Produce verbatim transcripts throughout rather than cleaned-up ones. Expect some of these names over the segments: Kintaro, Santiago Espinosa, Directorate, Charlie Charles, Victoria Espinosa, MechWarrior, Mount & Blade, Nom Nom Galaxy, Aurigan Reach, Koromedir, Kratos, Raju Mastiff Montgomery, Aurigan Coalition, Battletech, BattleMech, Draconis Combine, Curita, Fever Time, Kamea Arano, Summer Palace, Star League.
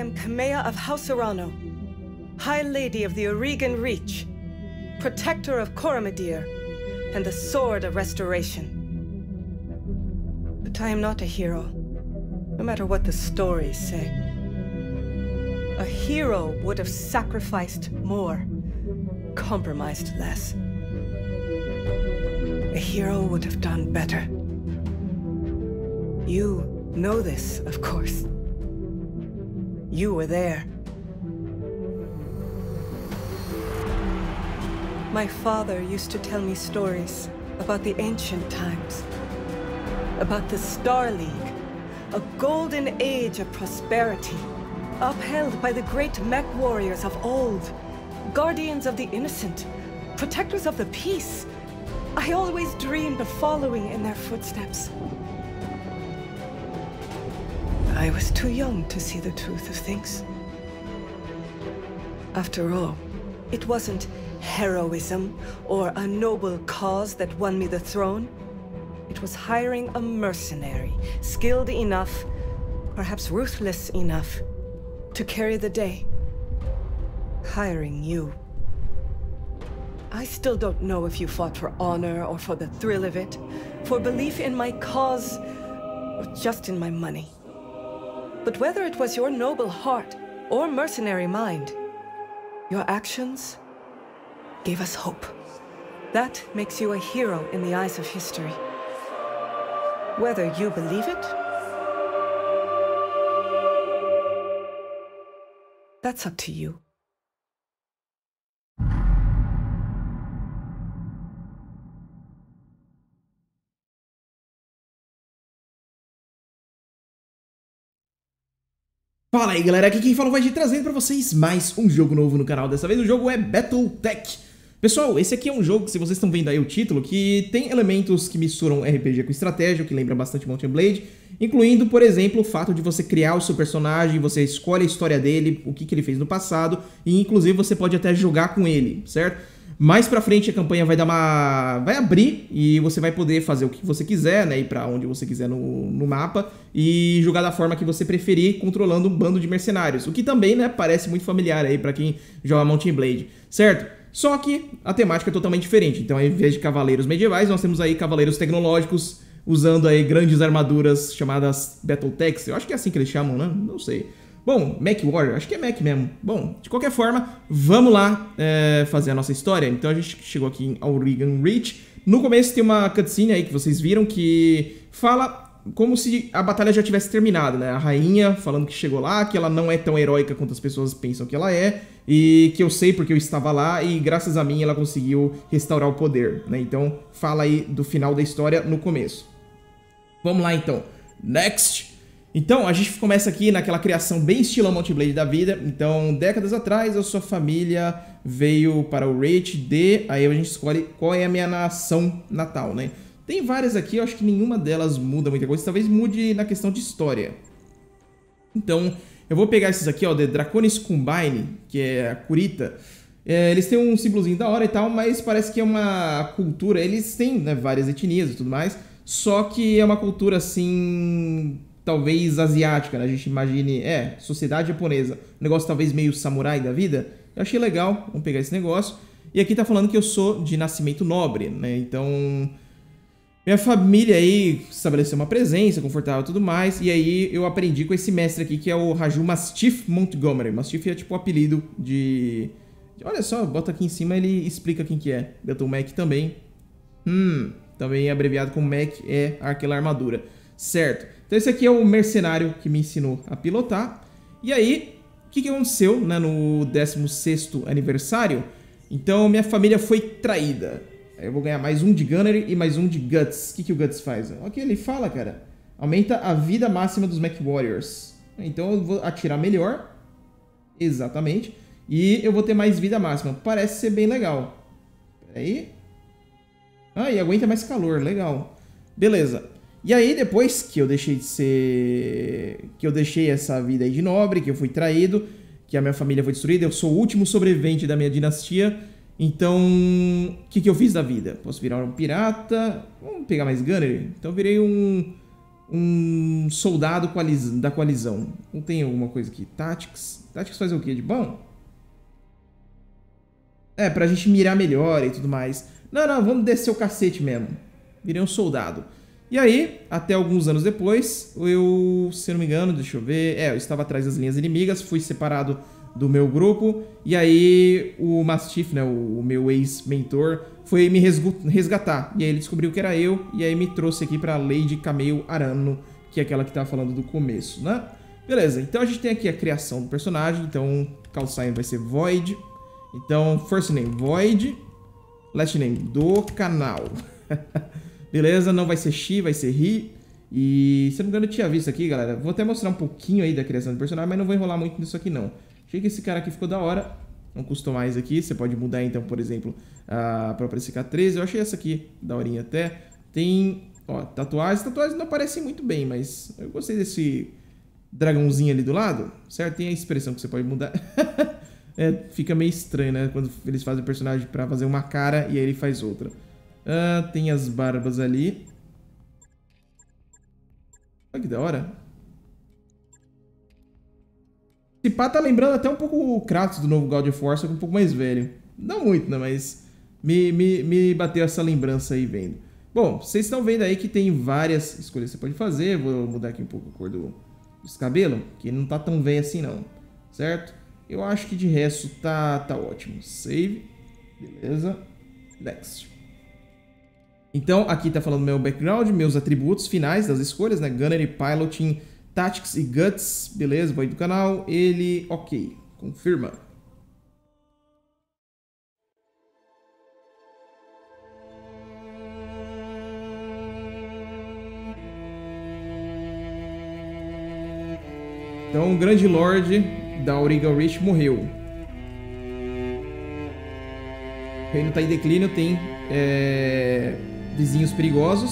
am Kamea of House Arano, High Lady of the Aurigan Reach, Protector of Koromedir, and the Sword of Restoration. But I am not a hero, no matter what the stories say. A hero would have sacrificed more, compromised less. A hero would have done better. You know this, of course. You were there. My father used to tell me stories about the ancient times, about the Star League, a golden age of prosperity, upheld by the great MechWarriors of old, guardians of the innocent, protectors of the peace. I always dreamed of following in their footsteps. I was too young to see the truth of things. After all, it wasn't heroism or a noble cause that won me the throne. It was hiring a mercenary, skilled enough, perhaps ruthless enough, to carry the day. Hiring you. I still don't know if you fought for honor or for the thrill of it, for belief in my cause, or just in my money. But whether it was your noble heart or mercenary mind, your actions gave us hope. That makes you a hero in the eyes of history. Whether you believe it, that's up to you. Fala aí galera, aqui quem fala vai te trazendo pra vocês mais um jogo novo no canal, dessa vez o jogo é Battletech. Pessoal, esse aqui é um jogo, se vocês estão vendo aí o título, que tem elementos que misturam R P G com estratégia, o que lembra bastante Mount and Blade, incluindo, por exemplo, o fato de você criar o seu personagem, você escolhe a história dele, o que, que ele fez no passado, e inclusive você pode até jogar com ele, certo? Mais pra frente a campanha vai dar uma... vai abrir e você vai poder fazer o que você quiser, né, ir pra onde você quiser no, no mapa e jogar da forma que você preferir, controlando um bando de mercenários, o que também, né, parece muito familiar aí pra quem joga Mount and Blade, certo? Só que a temática é totalmente diferente, então ao invés de cavaleiros medievais, nós temos aí cavaleiros tecnológicos usando aí grandes armaduras chamadas Battletechs, eu acho que é assim que eles chamam, né, não sei. Bom, MechWarrior, acho que é Mech mesmo. Bom, de qualquer forma, vamos lá é, fazer a nossa história. Então a gente chegou aqui em Aurigan Reach. No começo tem uma cutscene aí que vocês viram que fala como se a batalha já tivesse terminado, né? A rainha falando que chegou lá, que ela não é tão heróica quanto as pessoas pensam que ela é, e que eu sei porque eu estava lá e graças a mim ela conseguiu restaurar o poder, né? Então fala aí do final da história no começo. Vamos lá então. Next! Então, a gente começa aqui naquela criação bem estilo Mount Blade da vida. Então, décadas atrás, a sua família veio para o Reach de... Aí a gente escolhe qual é a minha nação natal, né? Tem várias aqui, eu acho que nenhuma delas muda muita coisa. Talvez mude na questão de história. Então, eu vou pegar esses aqui, ó, de Draconis Combine, que é a Curita. É, eles têm um símbolozinho da hora e tal, mas parece que é uma cultura... Eles têm, né, várias etnias e tudo mais, só que é uma cultura, assim... talvez asiática, né? A gente imagine, é, sociedade japonesa, um negócio talvez meio samurai da vida. Eu achei legal, vamos pegar esse negócio. E aqui tá falando que eu sou de nascimento nobre, né? Então, minha família aí estabeleceu uma presença confortável e tudo mais. E aí eu aprendi com esse mestre aqui, que é o Raju Mastiff Montgomery. Mastiff é tipo o apelido de... Olha só, bota aqui em cima, ele explica quem que é. BattleMech também. Hum, também abreviado como Mech é aquela armadura. Certo, então esse aqui é o mercenário que me ensinou a pilotar. E aí, o que, que aconteceu, né, no décimo sexto aniversário? Então minha família foi traída. Eu vou ganhar mais um de Gunnery e mais um de Guts. O que, que o Guts faz? Olha o que ele fala, cara. Aumenta a vida máxima dos MechWarriors. Então eu vou atirar melhor. Exatamente. E eu vou ter mais vida máxima. Parece ser bem legal. Pera aí. Ah, e aguenta mais calor, legal. Beleza. E aí, depois que eu deixei de ser... que eu deixei essa vida aí de nobre, que eu fui traído, que a minha família foi destruída, eu sou o último sobrevivente da minha dinastia, então... o que, que eu fiz da vida? Posso virar um pirata? Vamos pegar mais Gunnery? Então eu virei um... um soldado coaliz- da coalizão. Não tem alguma coisa aqui. Tactics. Tactics faz o que de bom? É, pra gente mirar melhor e tudo mais. Não, não, vamos descer o cacete mesmo. Virei um soldado. E aí, até alguns anos depois, eu, se eu não me engano, deixa eu ver... É, eu estava atrás das linhas inimigas, fui separado do meu grupo. E aí, o Mastiff, né, o, o meu ex-mentor, foi me resgatar. E aí ele descobriu que era eu, e aí me trouxe aqui pra Lady Kamea Arano, que é aquela que tava falando do começo, né? Beleza, então a gente tem aqui a criação do personagem. Então, call sign vai ser Void. Então, first name, Void. Last name, do canal. Beleza, não vai ser She, vai ser He. E se eu não me engano eu tinha visto aqui, galera. Vou até mostrar um pouquinho aí da criação do personagem, mas não vou enrolar muito nisso aqui não. Achei que esse cara aqui ficou da hora. Um customize aqui, você pode mudar então, por exemplo, a própria C K treze. Eu achei essa aqui da horinha até. Tem, ó, tatuagens. Tatuagens não aparecem muito bem, mas eu gostei desse dragãozinho ali do lado, certo? Tem a expressão que você pode mudar. É, fica meio estranho, né? Quando eles fazem o personagem pra fazer uma cara e aí ele faz outra. Ah, tem as barbas ali. Olha que da hora. Esse pá tá lembrando até um pouco o Kratos do novo God of War, só que um pouco mais velho. Não muito, né? Mas me, me, me bateu essa lembrança aí vendo. Bom, vocês estão vendo aí que tem várias escolhas que você pode fazer. Vou mudar aqui um pouco a cor do, dos cabelos, que não tá tão velho assim não, certo? Eu acho que de resto tá, tá ótimo. Save. Beleza. Next. Então, aqui tá falando meu background, meus atributos finais das escolhas, né? Gunnery, Piloting, Tactics e Guts. Beleza, vai do canal. Ele, ok. Confirma. Então, o grande lord da Aurigan Reach morreu. O reino tá em declínio, tem... É... vizinhos perigosos.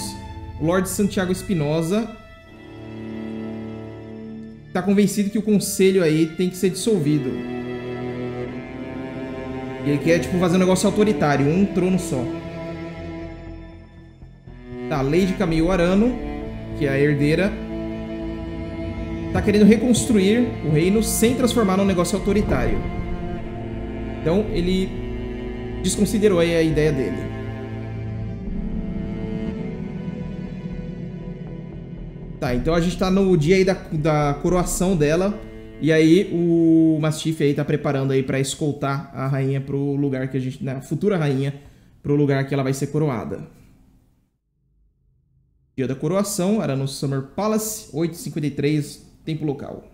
O Lord Santiago Espinosa está convencido que o conselho aí tem que ser dissolvido. E ele quer, tipo, fazer um negócio autoritário, um trono só. Tá, a Lady Kamea Arano, que é a herdeira, tá querendo reconstruir o reino sem transformar num negócio autoritário. Então ele desconsiderou aí a ideia dele. Tá, então a gente tá no dia aí da, da coroação dela. E aí o Mastiff aí tá preparando aí pra escoltar a rainha pro lugar que a gente... Né, a futura rainha pro lugar que ela vai ser coroada. Dia da coroação, era no Summer Palace, oito e cinquenta e três, tempo local.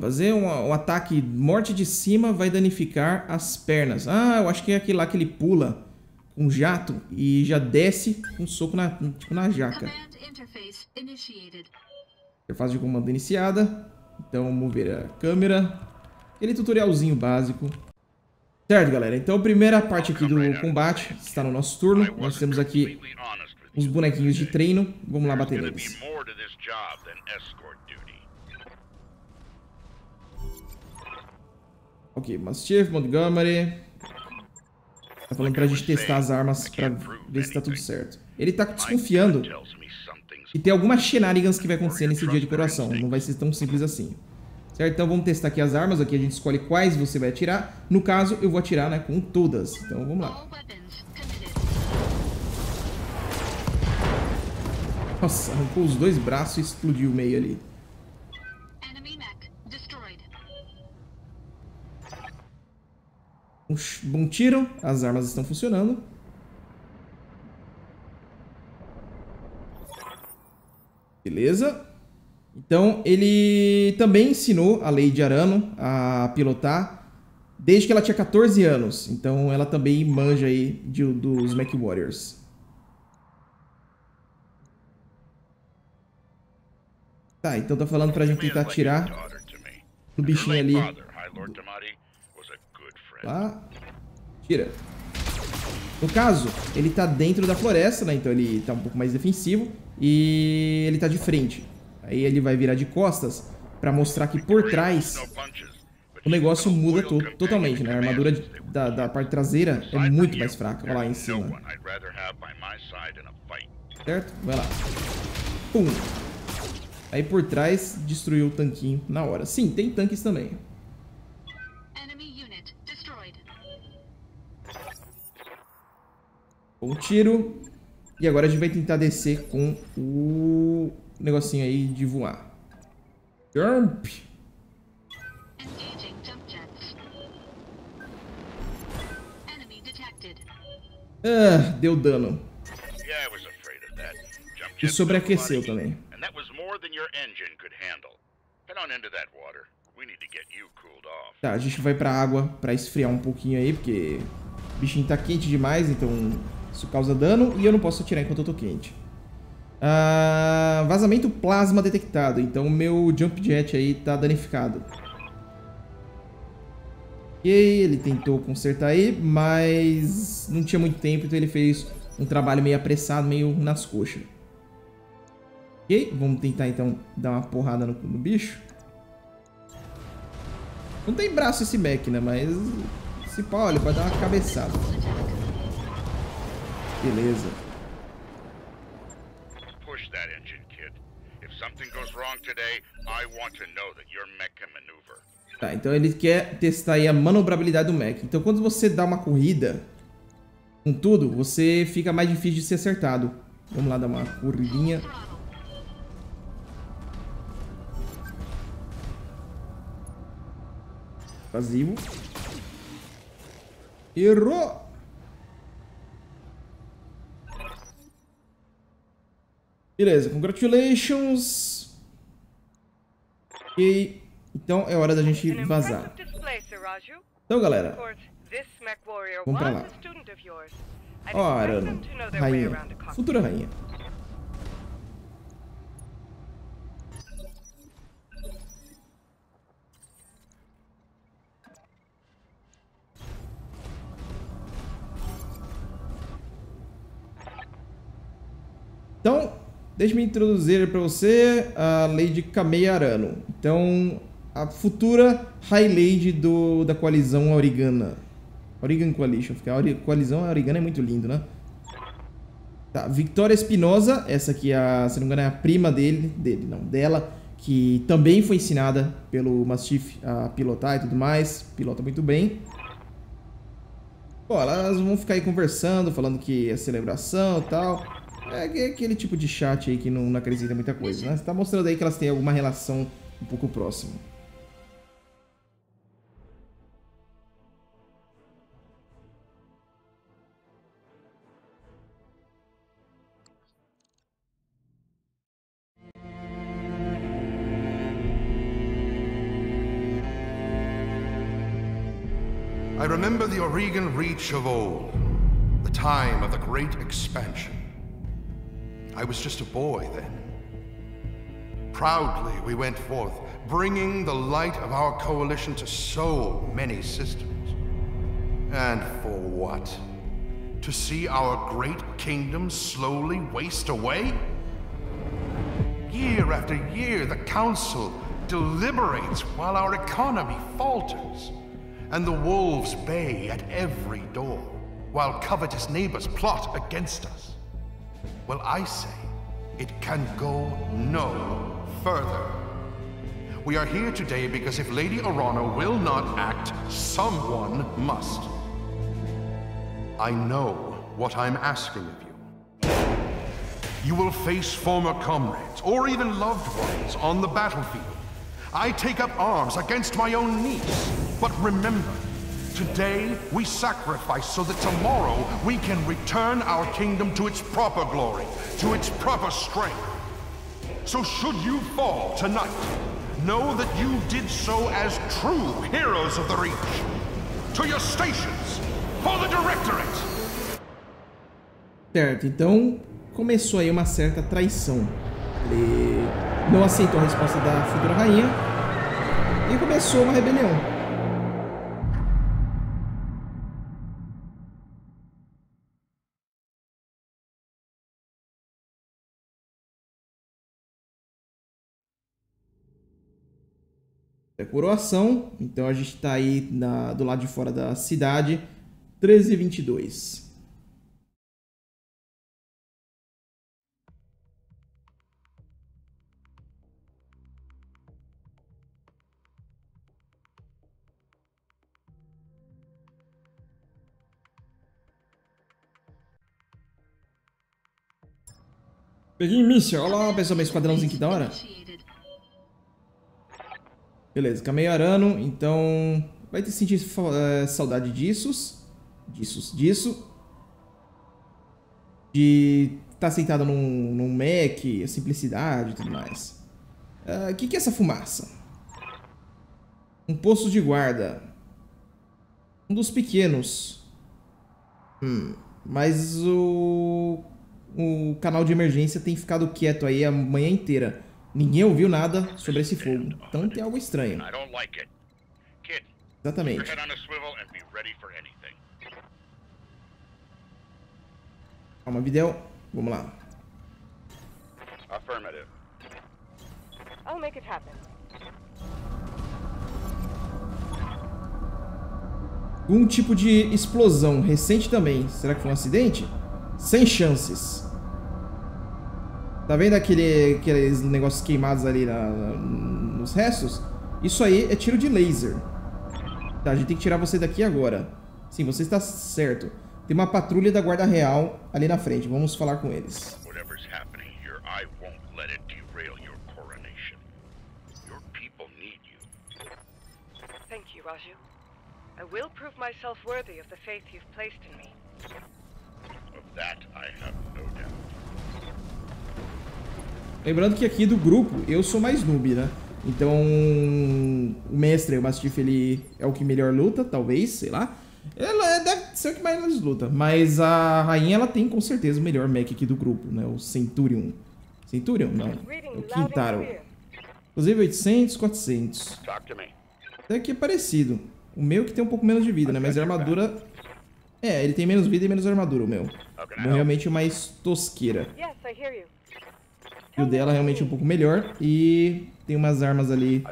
Fazer um, um ataque morte de cima vai danificar as pernas. Ah, eu acho que é aquele lá que ele pula com um jato e já desce com um soco na, tipo, na jaca. Interface de comando iniciada. Então, mover a câmera. Aquele tutorialzinho básico. Certo, galera. Então, a primeira parte aqui do combate está no nosso turno. Nós temos aqui os bonequinhos de treino. Vamos lá bater neles. Ok, Mastiff, Montgomery. Tá falando pra gente testar as armas pra ver se tá tudo certo. Ele tá desconfiando que tem algumas shenanigans que vai acontecer nesse dia de coroação. Não vai ser tão simples assim. Certo? Então vamos testar aqui as armas. Aqui a gente escolhe quais você vai atirar. No caso, eu vou atirar, né, com todas. Então vamos lá. Nossa, arrancou os dois braços e explodiu o meio ali. Um bom tiro, as armas estão funcionando. Beleza. Então ele também ensinou a Lady Arano a pilotar desde que ela tinha quatorze anos. Então ela também manja aí de, dos MechWarriors. Tá, então tá falando pra gente tentar atirar no bichinho ali. Lá. Tira. No caso, ele tá dentro da floresta, né? Então ele tá um pouco mais defensivo. E ele tá de frente. Aí ele vai virar de costas para mostrar que por trás o negócio muda to totalmente, né? A armadura de, da, da parte traseira é muito mais fraca. Olha lá em cima. Certo? Vai lá. Pum. Aí por trás destruiu o tanquinho na hora. Sim, tem tanques também. Bom tiro. E agora a gente vai tentar descer com o negocinho aí de voar. Jump! Ah, deu dano. E sobreaqueceu também. Tá, a gente vai pra água pra esfriar um pouquinho aí, porque o bichinho tá quente demais, então isso causa dano e eu não posso atirar enquanto eu tô quente. Ah, vazamento plasma detectado, então meu jump jet aí tá danificado. E ele tentou consertar aí, mas não tinha muito tempo, então ele fez um trabalho meio apressado, meio nas coxas. Ok, vamos tentar então dar uma porrada no, no bicho. Não tem braço esse mech, né? Mas esse pau, olha, vai dar uma cabeçada. Beleza. Push that engine, kid. If something goes wrong today, I want to know that your mech can maneuver. Tá, então ele quer testar aí a manobrabilidade do mech. Então quando você dá uma corrida com tudo, você fica mais difícil de ser acertado. Vamos lá dar uma corridinha. Vazio. Errou! Beleza, congratulations! Ok, então é hora da gente vazar. Então, galera, vamos pra lá. Ó, oh, Arano, rainha, futura rainha. Então, deixe-me introduzir para você a Lady Kamea Arano. Então, a futura High Lady do, da coalizão aurigana. Aurigan Coalition, porque a coalizão aurigana é muito lindo, né? Tá, Victoria Espinosa, essa aqui, é a, se não me engano, é a prima dele, dele, não, dela, que também foi ensinada pelo Mastiff a pilotar e tudo mais. Pilota muito bem. Bom, elas vão ficar aí conversando, falando que é celebração e tal. É aquele tipo de chat aí que não, não acrescenta muita coisa, né? Você tá mostrando aí que elas têm alguma relação um pouco próxima. I remember the Aurigan Reach of old, the time of the great expansion. I was just a boy then. Proudly we went forth, bringing the light of our coalition to so many systems. And for what? To see our great kingdom slowly waste away? Year after year, the Council deliberates while our economy falters, and the wolves bay at every door, while covetous neighbors plot against us. Well, I say, it can go no further. We are here today because if Lady Arano will not act, someone must. I know what I'm asking of you. You will face former comrades, or even loved ones, on the battlefield. I take up arms against my own niece, but remember, today, we sacrifice so that tomorrow we can return our kingdom to its proper glory, to its proper strength. So should you fall tonight, know that you did so as true heroes of the Reach. To your stations, for the Directorate! Certo, então começou aí uma certa traição. Ele não aceitou a resposta da futura rainha e começou uma rebelião. é coroação. Então a gente tá aí na, do lado de fora da cidade. treze e vinte e dois. Peguei míssil. Olha lá, pessoal, meu esquadrãozinho, que da hora. Beleza, Kamea Arano. Então, vai ter sentir uh, saudade disso. Disso, disso. De estar tá sentado num, num Mac, a simplicidade e tudo mais. O uh, que, que é essa fumaça? Um posto de guarda. Um dos pequenos. Hum, mas o... O canal de emergência tem ficado quieto aí a manhã inteira. Ninguém ouviu nada sobre esse fogo. Então tem algo estranho. Exatamente. Calma, Videl. Vamos lá. Um tipo de explosão recente também. Será que foi um acidente? Sem chances. Tá vendo aquele, aqueles negócios queimados ali na, na, nos restos? Isso aí é tiro de laser. Tá, a gente tem que tirar você daqui agora. Sim, você está certo. Tem uma patrulha da Guarda Real ali na frente. Vamos falar com eles. Thank you, Raju. I will prove myself worthy of the faith you've placed in me. That I have no doubt. Lembrando que aqui do grupo eu sou mais noob, né? Então o mestre, o Mastiff, ele é o que melhor luta, talvez, sei lá. Ela deve ser o que mais luta, mas a rainha, ela tem com certeza o melhor mech aqui do grupo, né? O Centurion. Centurion? Não. É o Kintaro. Inclusive oitocentos, quatrocentos. Até que é parecido. O meu que tem um pouco menos de vida, né? Mas a armadura... É, ele tem menos vida e menos armadura, o meu. Meu realmente é mais tosqueira. E o dela realmente é um pouco melhor. E tem umas armas ali.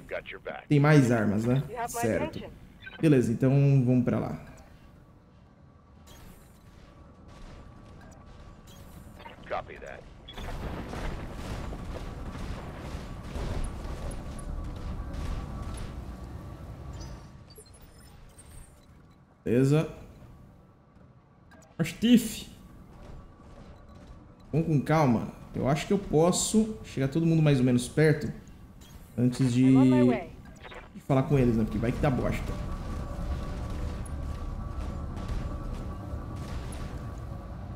Tem mais armas, né? Certo. Beleza, então vamos pra lá. Beleza. Mastiff, vamos com calma. Eu acho que eu posso chegar todo mundo mais ou menos perto antes de, de falar com eles, né? Porque vai que dá bosta.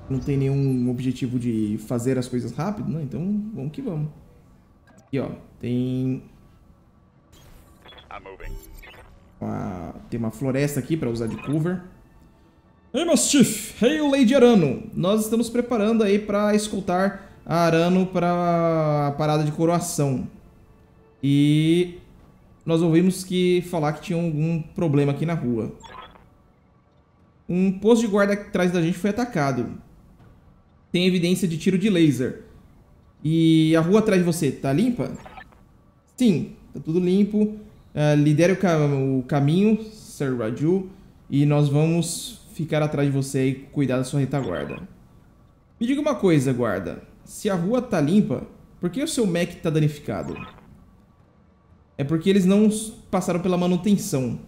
Não tem nenhum objetivo de fazer as coisas rápido, né? Então vamos que vamos. Aqui, ó, tem uma, tem uma floresta aqui para usar de cover. Ei, Mastiff! Ei, Lady Arano! Nós estamos preparando aí pra escoltar a Arano pra parada de coroação. E nós ouvimos que falar que tinha algum problema aqui na rua. Um posto de guarda atrás da gente foi atacado. Tem evidência de tiro de laser. E a rua atrás de você, tá limpa? Sim, tá tudo limpo. Uh, lidere o, cam o caminho, Sir Raju, e nós vamos... ficar atrás de você e cuidar da sua retaguarda. Me diga uma coisa, guarda. Se a rua tá limpa, por que o seu mech tá danificado? É porque eles não passaram pela manutenção.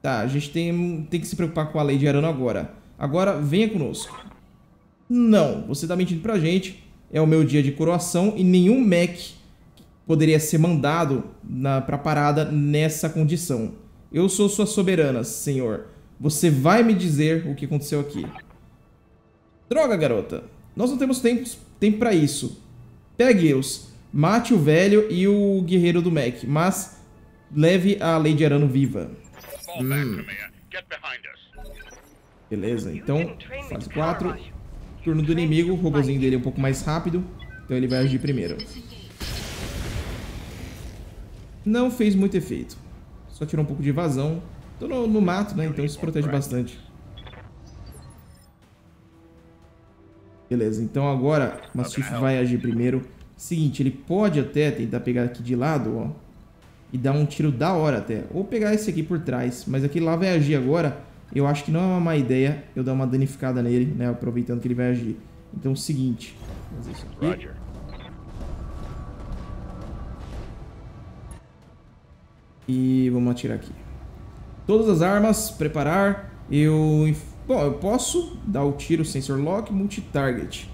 Tá, a gente tem, tem que se preocupar com a Lady Arano agora. Agora, venha conosco. Não, você tá mentindo pra gente. É o meu dia de coroação e nenhum mech poderia ser mandado na, pra parada nessa condição. Eu sou sua soberana, senhor. Você vai me dizer o que aconteceu aqui. Droga, garota. Nós não temos tempo, tempo pra isso. Pegue-os. Mate o velho e o guerreiro do Mac. Mas leve a Lady Arano viva. Hum. Beleza, então. Fase quatro. Turno do inimigo. O robozinho dele é um pouco mais rápido. Então ele vai agir primeiro. Não fez muito efeito. Só tirou um pouco de evasão. Tô no, no mato, né? Então isso protege bastante. Beleza, então agora o Mastiff vai agir primeiro. Seguinte, ele pode até tentar pegar aqui de lado, ó. e dar um tiro da hora até. Ou pegar esse aqui por trás, mas aquele lá vai agir agora. Eu acho que não é uma má ideia eu dar uma danificada nele, né? Aproveitando que ele vai agir. Então é o seguinte. Fazer isso aqui. Roger. E vamos atirar aqui. Todas as armas, preparar. Eu... Bom, eu posso dar o tiro sensor lock multi-target.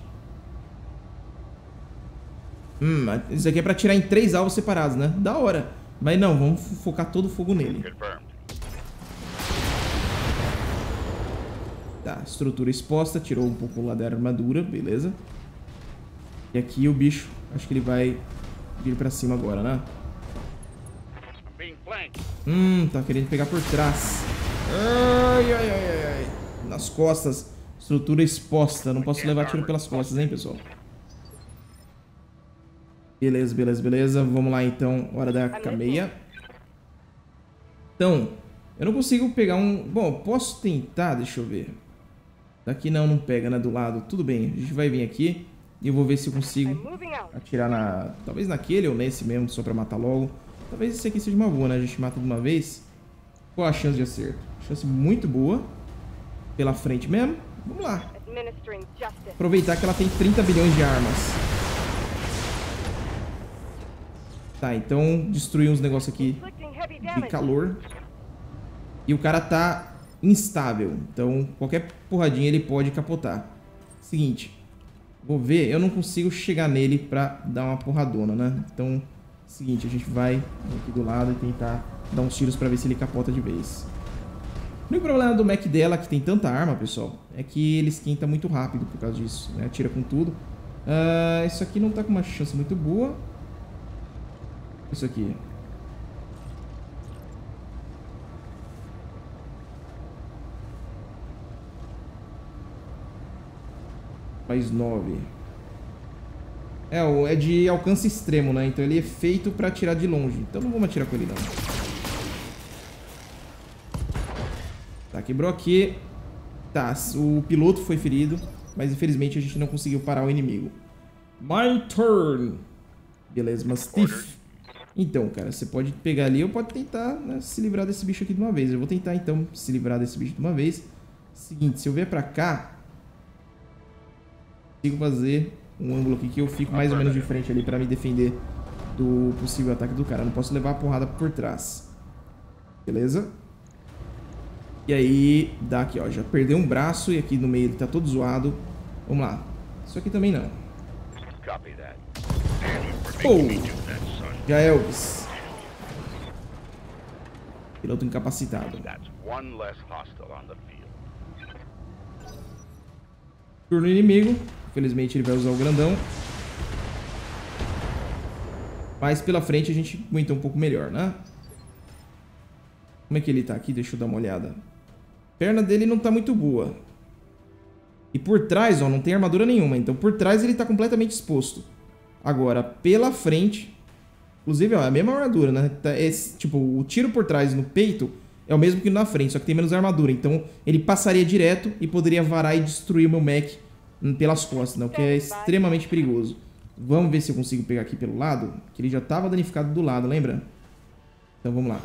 Hum, isso aqui é pra tirar em três alvos separados, né? Da hora. Mas não, vamos focar todo o fogo nele. Tá, estrutura exposta, tirou um pouco lá da armadura, beleza. E aqui o bicho, acho que ele vai vir pra cima agora, né? Hum, tá querendo pegar por trás. Ai, ai, ai, ai. Nas costas, estrutura exposta. Não posso levar tiro pelas costas, hein, pessoal. Beleza, beleza, beleza. Vamos lá, então. Hora da Kamea. Então, eu não consigo pegar um... Bom, posso tentar, deixa eu ver. Daqui não, não pega, né? Do lado. Tudo bem, a gente vai vir aqui e eu vou ver se eu consigo atirar na... Talvez naquele ou nesse mesmo, só pra matar logo. Talvez esse aqui seja uma boa, né? A gente mata de uma vez. Qual a chance de acerto? Chance muito boa. Pela frente mesmo. Vamos lá. Aproveitar que ela tem trinta bilhões de armas. Tá, então destruir uns negócios aqui de calor. E o cara tá instável. Então qualquer porradinha ele pode capotar. Seguinte. Vou ver, eu não consigo chegar nele pra dar uma porradona, né? Então, seguinte, a gente vai aqui do lado e tentar dar uns tiros pra ver se ele capota de vez. O único problema do mech dela, que tem tanta arma, pessoal, é que ele esquenta muito rápido por causa disso, né? Atira com tudo. Uh, isso aqui não tá com uma chance muito boa. Isso aqui. Mais nove. É, é de alcance extremo, né? Então ele é feito pra atirar de longe. Então não vamos atirar com ele, não. Tá, quebrou aqui. Tá, o piloto foi ferido. Mas infelizmente a gente não conseguiu parar o inimigo. My turn! Beleza, Mastiff. Então, cara, você pode pegar ali ou pode tentar, né, se livrar desse bicho aqui de uma vez. Eu vou tentar, então, se livrar desse bicho de uma vez. Seguinte, se eu vier pra cá... Consigo fazer um ângulo aqui que eu fico mais ou menos de frente ali pra me defender do possível ataque do cara. Eu não posso levar a porrada por trás. Beleza? E aí, dá aqui, ó. Já perdeu um braço e aqui no meio ele tá todo zoado. Vamos lá. Isso aqui também não. Oh! Já é Elvis. Piloto incapacitado. Turno inimigo. Infelizmente ele vai usar o grandão. Mas pela frente a gente aguenta um pouco melhor, né? Como é que ele tá aqui? Deixa eu dar uma olhada. A perna dele não tá muito boa. E por trás, ó, não tem armadura nenhuma. Então por trás ele tá completamente exposto. Agora, pela frente... Inclusive, ó, é a mesma armadura, né? É, tipo, o tiro por trás no peito é o mesmo que na frente, só que tem menos armadura. Então ele passaria direto e poderia varar e destruir o meu mech pelas costas, né? O que é extremamente perigoso. Vamos ver se eu consigo pegar aqui pelo lado, que ele já estava danificado do lado, lembra? Então vamos lá.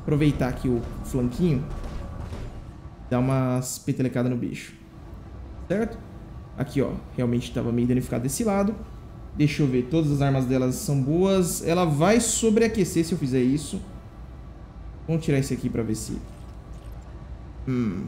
Aproveitar aqui o flanquinho. Dar umas petelecadas no bicho. Certo? Aqui, ó. Realmente estava meio danificado desse lado. Deixa eu ver. Todas as armas delas são boas. Ela vai sobreaquecer se eu fizer isso. Vamos tirar esse aqui pra ver se... Hum...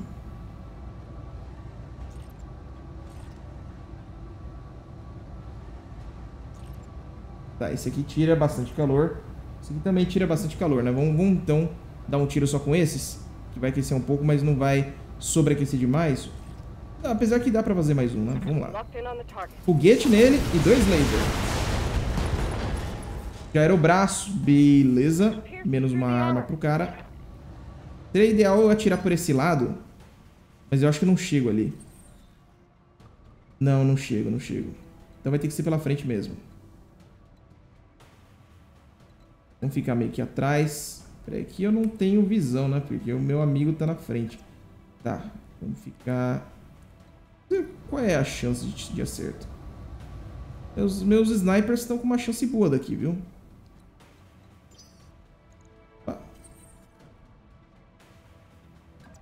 Tá, esse aqui tira bastante calor. Esse aqui também tira bastante calor, né? Vamos, vamos então dar um tiro só com esses, que vai aquecer um pouco, mas não vai sobreaquecer demais. Não, apesar que dá pra fazer mais um, né? Vamos lá. Foguete nele e dois lasers. Já era o braço, beleza. Menos uma arma pro cara. Seria ideal eu atirar por esse lado, mas eu acho que não chego ali. Não, não chego, não chego. Então vai ter que ser pela frente mesmo. Vamos ficar meio que atrás. Peraí, aqui eu não tenho visão, né? Porque o meu amigo tá na frente. Tá, vamos ficar... Qual é a chance de, de acerto? Os meus snipers estão com uma chance boa daqui, viu?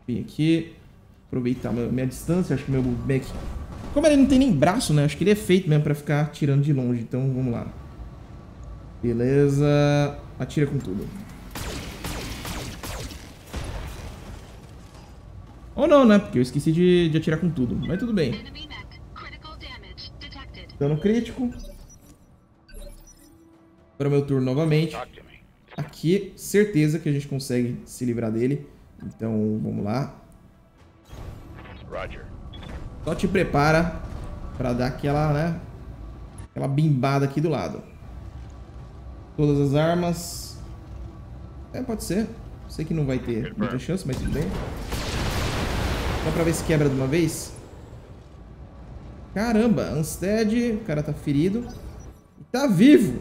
Vim aqui. Aproveitar minha, minha distância. Acho que meu Back... Como ele não tem nem braço, né? Acho que ele é feito mesmo pra ficar atirando de longe. Então, vamos lá. Beleza. Atira com tudo. Ou não, né? Porque eu esqueci de, de atirar com tudo. Mas tudo bem. Dano crítico. Agora meu turno novamente. Aqui, certeza que a gente consegue se livrar dele. Então, vamos lá. Só te prepara pra dar aquela, né? Aquela bimbada aqui do lado. Todas as armas. É, pode ser. Sei que não vai ter muita chance, mas tudo bem. Dá pra ver se quebra de uma vez. Caramba, Unstead. O cara tá ferido. E tá vivo.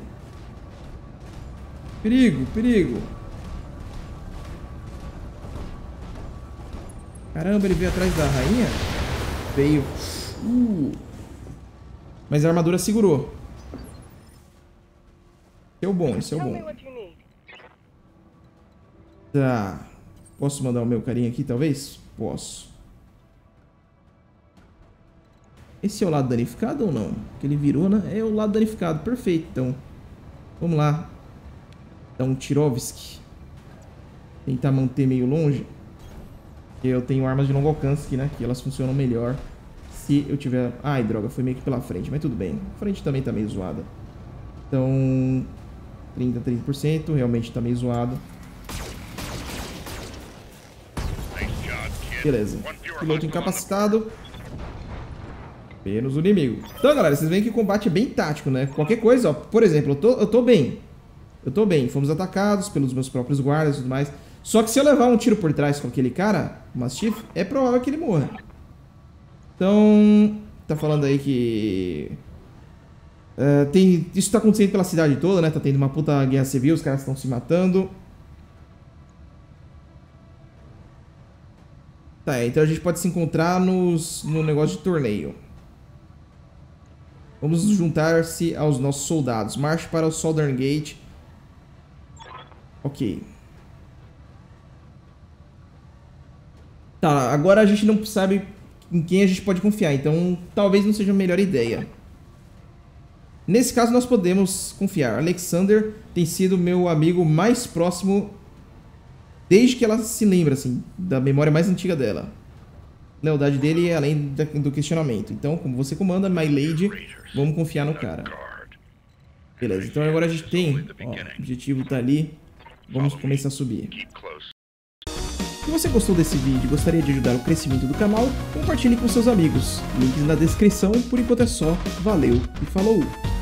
Perigo, perigo. Caramba, ele veio atrás da rainha? Veio. Uh. Mas a armadura segurou. Esse é o bom, esse é o bom. Tá. Posso mandar o meu carinha aqui, talvez? Posso. Esse é o lado danificado ou não? Porque ele virou, né? É o lado danificado. Perfeito, então. Vamos lá. Dá um Tirovski. Tentar manter meio longe. Eu tenho armas de longo alcance aqui, né? Que elas funcionam melhor se eu tiver... Ai, droga. Foi meio que pela frente. Mas tudo bem. A frente também tá meio zoada. Então... trinta, trinta por cento. Realmente tá meio zoado. Beleza. Piloto incapacitado. Menos o inimigo. Então, galera, vocês veem que o combate é bem tático, né? Qualquer coisa, ó. Por exemplo, eu tô, eu tô bem. Eu tô bem. Fomos atacados pelos meus próprios guardas e tudo mais. Só que se eu levar um tiro por trás com aquele cara, o Mastiff, é provável que ele morra. Então... Tá falando aí que... Uh, tem, isso tá acontecendo pela cidade toda, né? Tá tendo uma puta guerra civil, os caras estão se matando. Tá, então a gente pode se encontrar nos, no negócio de torneio. Vamos juntar-se aos nossos soldados. Marche para o Southern Gate. Ok. Tá, agora a gente não sabe em quem a gente pode confiar. Então, talvez não seja a melhor ideia. Nesse caso, nós podemos confiar. Alexander tem sido meu amigo mais próximo desde que ela se lembra, assim, da memória mais antiga dela. A lealdade dele é além do questionamento. Então, como você comanda, My Lady, vamos confiar no cara. Beleza, então agora a gente tem... Ó, o objetivo tá ali. Vamos começar a subir. Se você gostou desse vídeo e gostaria de ajudar o crescimento do canal, compartilhe com seus amigos. Links na descrição. Por enquanto é só. Valeu e falou!